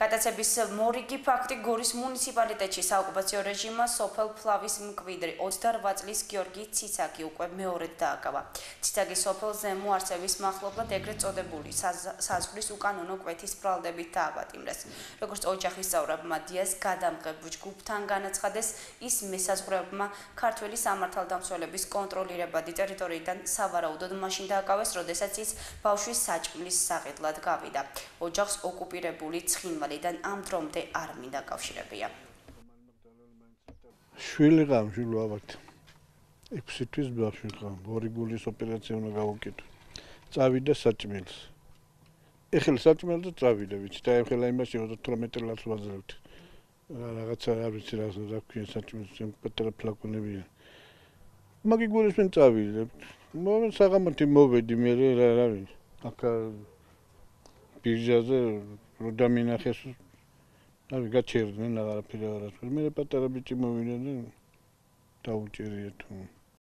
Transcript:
Կատացաբիս Մորիկի փակտի Գորիս մունիցիպալիտետի սակոպացիո ռեժիմը սոփել փլավիս մկվիդրի 8 դարվածլիս Գյորգի Ցիցագի ուկը մեօրե դակավա Ցիցագի սոփել զեմու արծևիս մախլոպլա դեկրետ ծոդեբուլի սազգուլիս ու կանոնոկ վեթիս պրալդեբի տավատիմրես Როგორც օջախի սաուրաբմա դիես կադամկեբուջ գուփթան գանացխades ის მესაზღვრებმა ქართველი სამართალდამცველების კონტროლირებადი ტერიტორიიდან სავარაუდოდ მაშინ დააკავეს, როდესაც ის ბავშვის საჭმლის საყიდლად გავიდა. ოჯახს ოკუპირებული ცხინვალიდან ამ დრომდე არ მინდა კავშირებია. შვილი გამშვილო ავართ. 6 თვის ბავშვი ორი გულის ოპერაცია უნდა გავუკეთო. წავიდა საჭმელს. ეხლა საჭმელზე წავიდა, ვიცი და ეხლა იმაში 18 ლათს ვაძლევთ. Რაღაცა არ ვიცი რა ზაქუენ საჭმელს პატარა ფლაკონებია. მაგი გულისმენ წავილებთ. Მომენ საღამოთი მოვედი მე რა რა ვიცი. აკა ბირჟაზე რუდამინახეს არ გაჩერდნენ აღარაფერი არასდროს. მე პატარა ბიჭი მოვიდა და დაუჭერია თუ